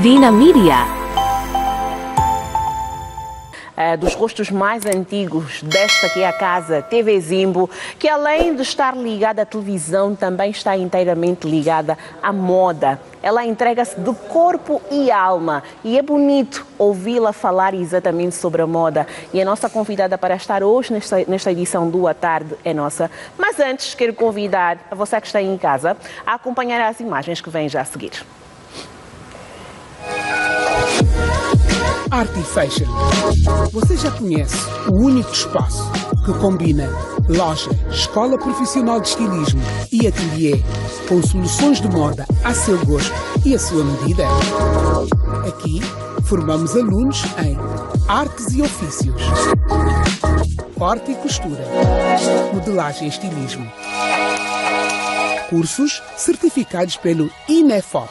Vina Media. Dos rostos mais antigos desta que é a casa TV Zimbo, que além de estar ligada à televisão, também está inteiramente ligada à moda. Ela entrega-se de corpo e alma e é bonito ouvi-la falar exatamente sobre a moda. E a nossa convidada para estar hoje nesta edição do A Tarde é Nossa. Mas antes, quero convidar a você que está em casa a acompanhar as imagens que vêm já a seguir. Arte Fashion. Você já conhece o único espaço que combina loja, escola profissional de estilismo e ateliê com soluções de moda a seu gosto e a sua medida? Aqui formamos alunos em artes e ofícios, corte e costura, modelagem e estilismo. Cursos certificados pelo INEFOP.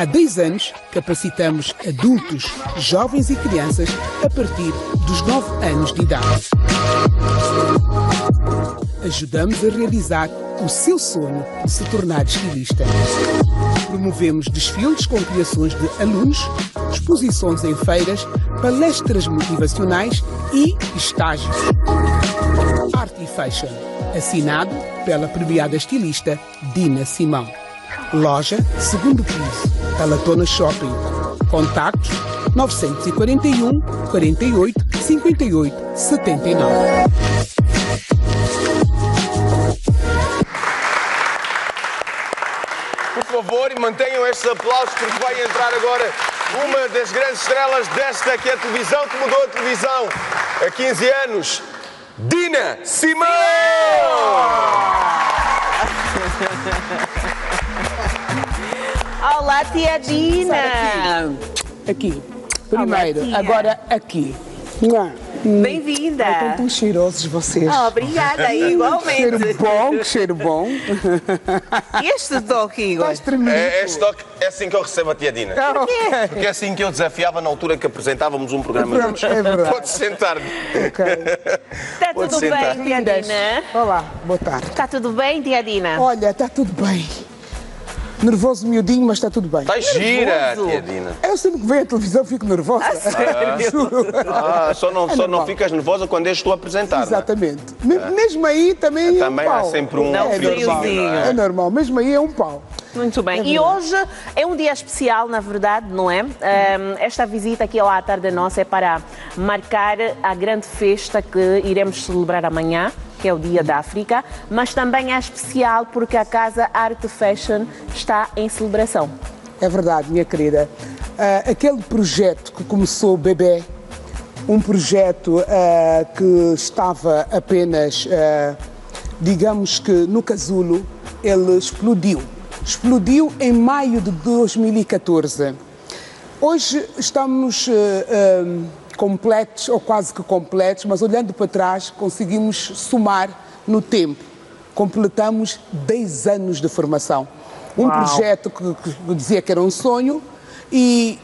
Há 10 anos, capacitamos adultos, jovens e crianças a partir dos 9 anos de idade. Ajudamos a realizar o seu sonho de se tornar estilista. Promovemos desfiles com criações de alunos, exposições em feiras, palestras motivacionais e estágios. Arte Fashion, assinado pela premiada estilista Dina Simão. Loja, segundo piso, Talatona Shopping. Contactos 941 48 58 79. Por favor, mantenham estes aplausos porque vai entrar agora uma das grandes estrelas desta que é a televisão, que mudou a televisão há 15 anos. Dina Simão! Olá, tia Dina! Aqui. Primeiro, olá, agora aqui. Bem-vinda! Estão tão cheirosos vocês. Oh, obrigada, igualmente. Cheiro bom, cheiro bom. E este toque, Igor? Este toque é assim que eu recebo a tia Dina. Por quê? Porque é assim que eu desafiava na altura que apresentávamos um programa juntos. É verdade. Pode sentar-me. Okay. Está tudo bem, tia Dina? Olá, boa tarde. Está tudo bem, tia Dina? Olha, está tudo bem. Nervoso, miudinho, mas está tudo bem. Está gira, tia Dina. Eu sempre que vejo a televisão fico nervosa. Só não ficas nervosa quando és tu a apresentar. Exatamente. É? Mesmo aí também é um pau. Há sempre um friozinho. É normal, mesmo aí é um pau. Muito bem. E hoje é um dia especial, na verdade, não é? Esta visita aqui ao A Tarde Nossa é para marcar a grande festa que iremos celebrar amanhã, que é o Dia da África, mas também é especial porque a Casa Arte Fashion está em celebração. É verdade, minha querida. Aquele projeto que começou bebê, um projeto que estava apenas, digamos que no casulo, ele explodiu. Explodiu em maio de 2014. Hoje estamos completos, ou quase que completos, mas olhando para trás conseguimos somar no tempo. Completamos 10 anos de formação. Um projeto que dizia que era um sonho e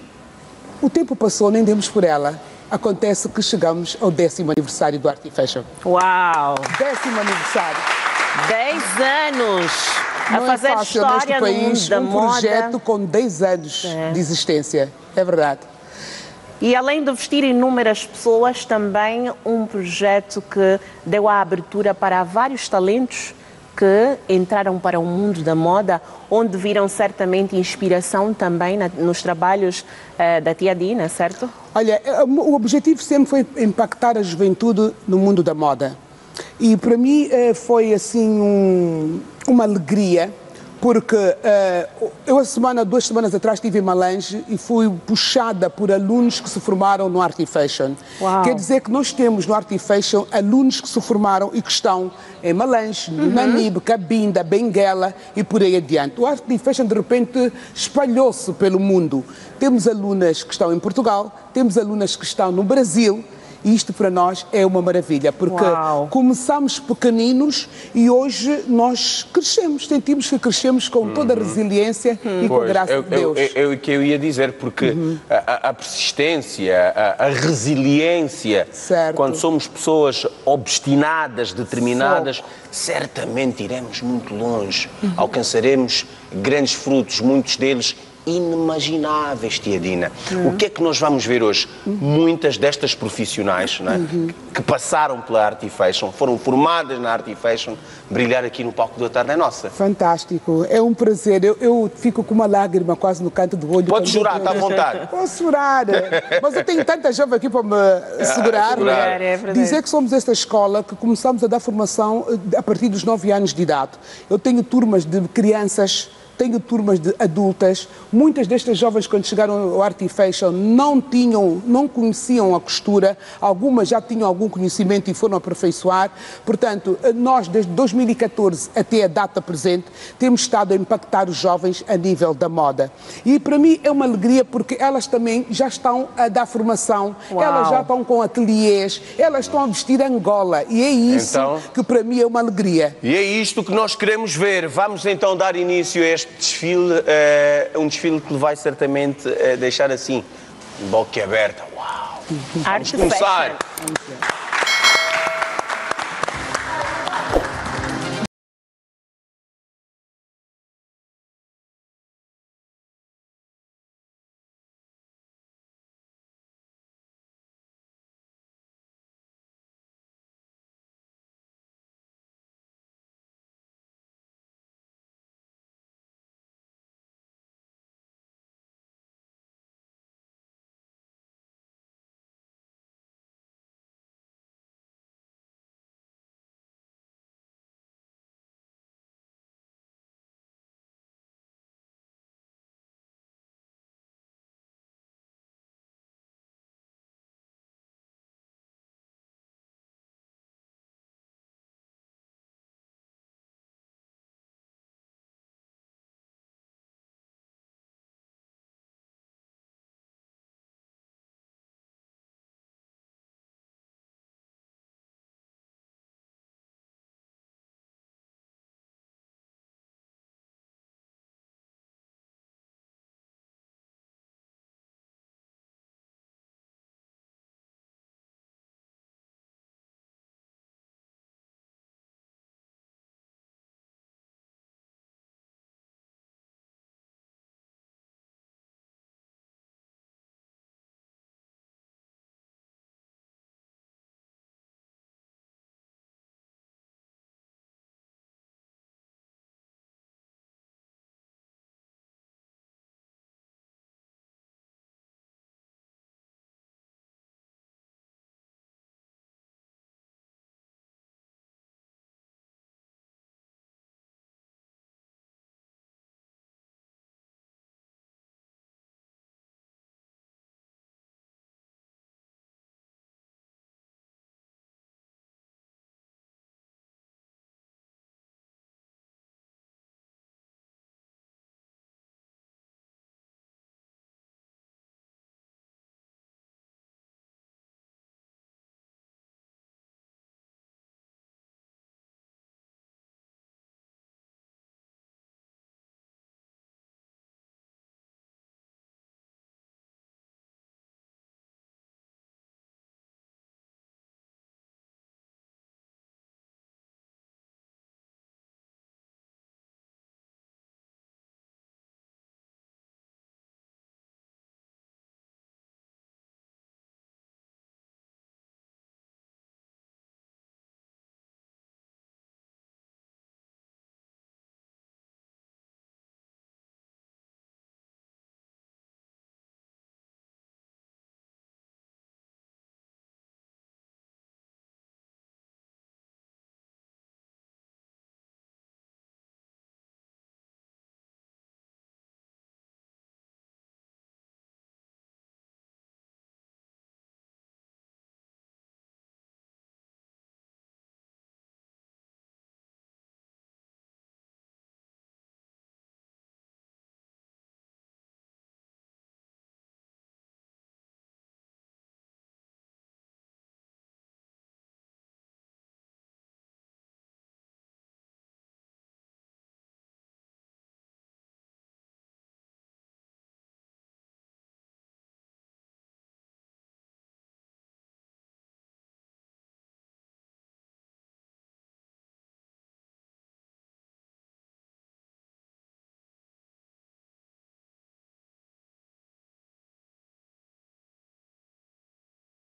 o tempo passou, nem demos por ela. Acontece que chegamos ao 10º aniversário do Arte Fashion. Uau! 10º aniversário. 10 anos! Não é fácil neste país um projeto com 10 anos de existência, é verdade. E além de vestir inúmeras pessoas, também um projeto que deu a abertura para vários talentos que entraram para o mundo da moda, onde viram certamente inspiração também nos trabalhos da tia Dina, certo? Olha, o objetivo sempre foi impactar a juventude no mundo da moda. E para mim foi assim uma alegria, porque eu duas semanas atrás estive em Malange e fui puxada por alunos que se formaram no Arte Fashion. Uau. Quer dizer que nós temos no Arte Fashion alunos que se formaram e que estão em Malange, Namibe, Cabinda, Benguela e por aí adiante. O Arte Fashion de repente espalhou-se pelo mundo. Temos alunas que estão em Portugal, temos alunas que estão no Brasil. E isto para nós é uma maravilha, porque começámos pequeninos e hoje nós crescemos, sentimos que crescemos com toda a resiliência e com a graça de Deus. É o que eu ia dizer, porque a persistência, a resiliência, certo, quando somos pessoas obstinadas, determinadas, certamente iremos muito longe, alcançaremos grandes frutos, muitos deles inimagináveis, tia Dina. O que é que nós vamos ver hoje? Muitas destas profissionais, não é? Que passaram pela Arte Fashion, foram formadas na Arte Fashion, brilhar aqui no palco do A Tarde é Nossa. Fantástico, é um prazer. Eu fico com uma lágrima quase no canto do olho. Pode chorar, está à vontade. Posso chorar, mas eu tenho tanta jovem aqui para me segurar. Dizer que somos esta escola que começamos a dar formação a partir dos 9 anos de idade. Eu tenho turmas de crianças, tenho turmas de adultas. Muitas destas jovens, quando chegaram ao Arte Fashion, não conheciam a costura. Algumas já tinham algum conhecimento e foram aperfeiçoar. Portanto, nós, desde 2014 até a data presente, temos estado a impactar os jovens a nível da moda. E para mim é uma alegria, porque elas também já estão a dar formação. Uau. Elas já estão com ateliês, elas estão a vestir Angola. E é isso que para mim é uma alegria. E é isto que nós queremos ver. Vamos então dar início a este desfile, um desfile que vai certamente deixar assim, boca aberta. Uau! Vamos começar!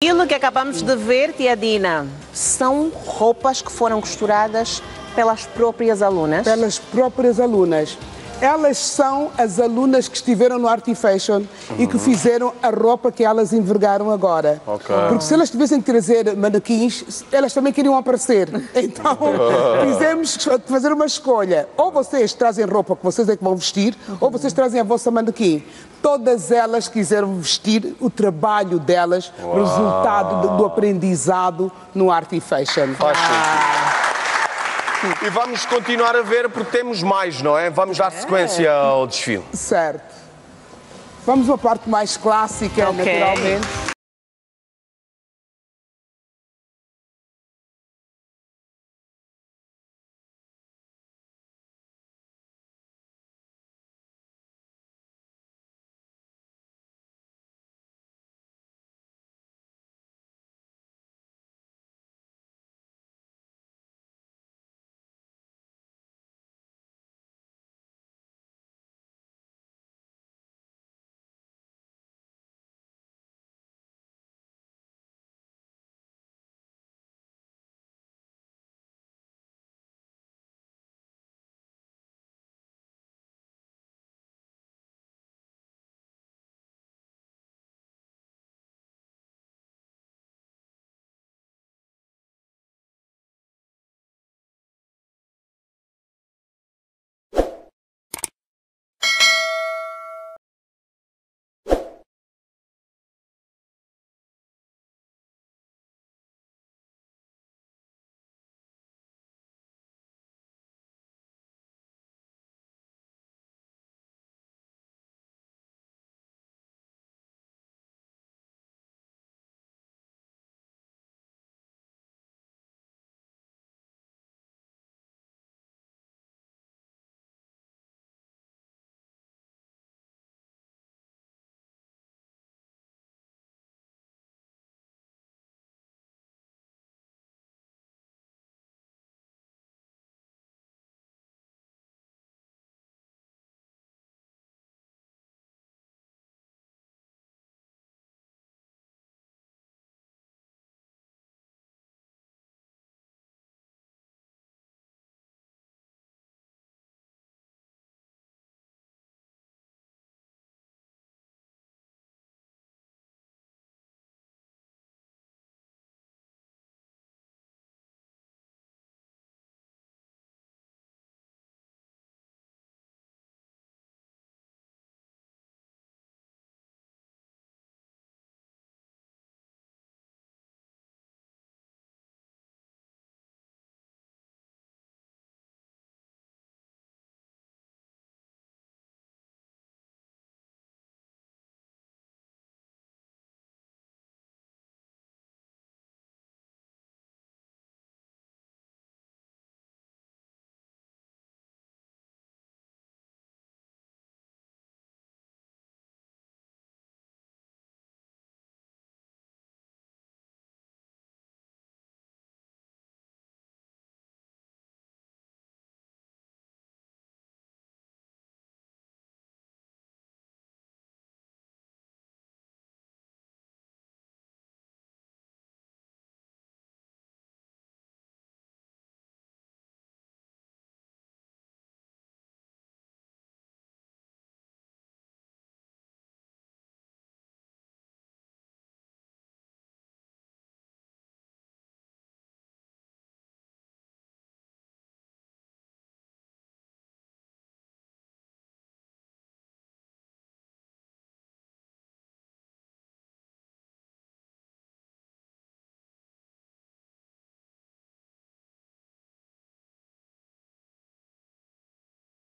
Aquilo que acabamos de ver, tia Dina, são roupas que foram costuradas pelas próprias alunas? Pelas próprias alunas. Elas são as alunas que estiveram no Arte Fashion e que fizeram a roupa que elas envergaram agora. Okay. Porque se elas tivessem que trazer manequins, elas também queriam aparecer. Então, fizemos fazer uma escolha. Ou vocês trazem roupa que vocês é que vão vestir, ou vocês trazem a vossa manequim. Todas elas quiseram vestir o trabalho delas, o resultado do aprendizado no Arte Fashion. E vamos continuar a ver porque temos mais, não é? Vamos dar sequência ao desfile. Certo. Vamos à parte mais clássica, naturalmente.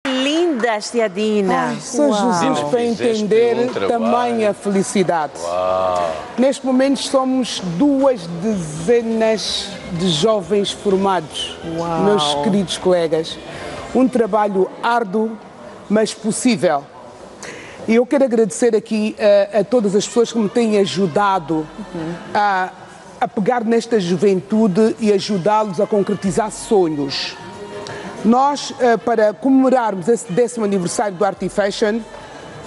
Lindas, tia Dina. São Jesus para entender tamanha felicidade. Uau. Neste momento somos 2 dezenas de jovens formados, meus queridos colegas. Um trabalho árduo, mas possível. E eu quero agradecer aqui a todas as pessoas que me têm ajudado a pegar nesta juventude e ajudá-los a concretizar sonhos. Nós, para comemorarmos esse 10º aniversário do Arte Fashion,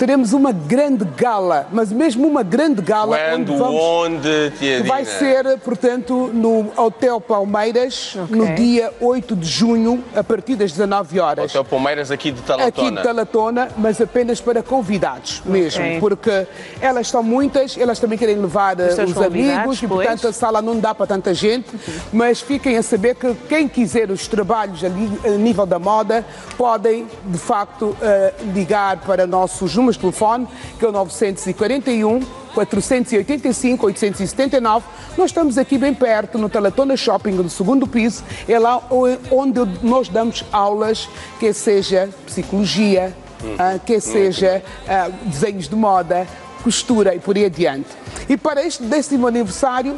teremos uma grande gala, mas mesmo uma grande gala. Quando, onde, tia Dina? Vai ser, portanto, no Hotel Palmeiras, okay, no dia 8 de junho, a partir das 19 horas. Hotel Palmeiras aqui de Talatona. Aqui de Talatona, mas apenas para convidados mesmo, okay, porque elas estão muitas, elas também querem levar os amigos, e portanto a sala não dá para tanta gente, uhum, mas fiquem a saber que quem quiser os trabalhos ali a nível da moda, podem de facto ligar para nossos números de telefone, que é o 941 485 879. Nós estamos aqui bem perto, no Talatona Shopping, no segundo piso. É lá onde nós damos aulas, quer seja psicologia, quer seja desenhos de moda, costura e por aí adiante. E para este 10º aniversário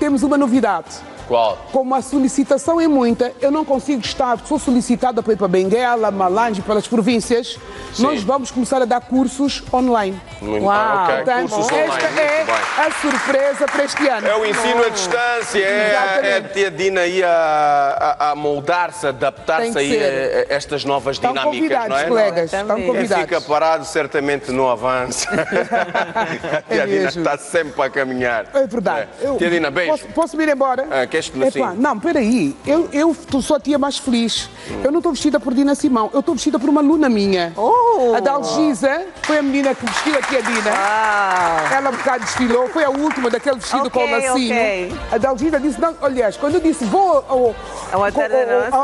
temos uma novidade. Qual? Como a solicitação é muita, eu não consigo estar, sou solicitada para ir para Benguela, Malange, para as províncias. Sim. Nós vamos começar a dar cursos online. Muito bem, okay. Então, cursos online. Esta é a surpresa para este ano. É o ensino à distância, é a tia Dina aí a moldar-se, adaptar-se a estas novas estão dinâmicas, não é? Colegas, não, estão convidados. Quem fica parado certamente não avança. A tia Dina está sempre a caminhar. É verdade. É. Tia Dina, beijo. Posso ir embora? Epá, não, peraí, eu sou a tia mais feliz. Eu não estou vestida por Dina Simão, eu estou vestida por uma aluna minha. Oh. A Dalgisa foi a menina que vestiu a tia Dina. Ah. Ela um bocado desfilou, foi a última daquele vestido, okay, com o lacinho. Okay. A Dalgisa disse, não, aliás, quando eu disse vou ao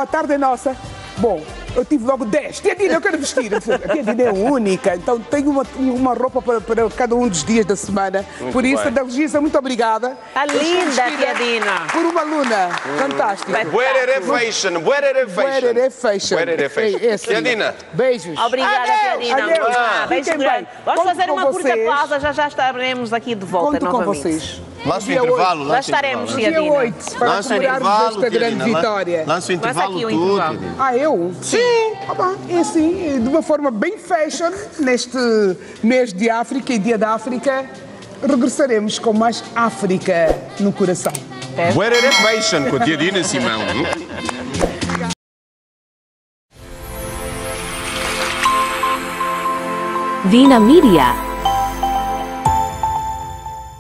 A Tarde é Nossa, bom, eu tive logo 10. Tia Dina, eu quero vestir. A tia Dina é única, então tenho uma roupa para cada um dos dias da semana. Muito por isso, bem. A Dalgisa, muito obrigada. Está linda, tia Dina. Por uma aluna. Fantástico. Buerere Fashion. Buerere Fashion. Buerere Fashion. Tia Dina. Beijos. Obrigada, tia Dina. Beijos grandes. Vamos fazer uma curta pausa, já estaremos aqui de volta novamente. Com vocês. Lança o intervalo. Lá estaremos, tia Dina. Dia 8, para comemorarmos esta grande vitória. Lança o intervalo tudo. Ah, eu? Sim. E assim, de uma forma bem fashion, neste mês de África e Dia da África, regressaremos com mais África no coração. Buerere Fashion com a tia Dina Simão. Vina Media.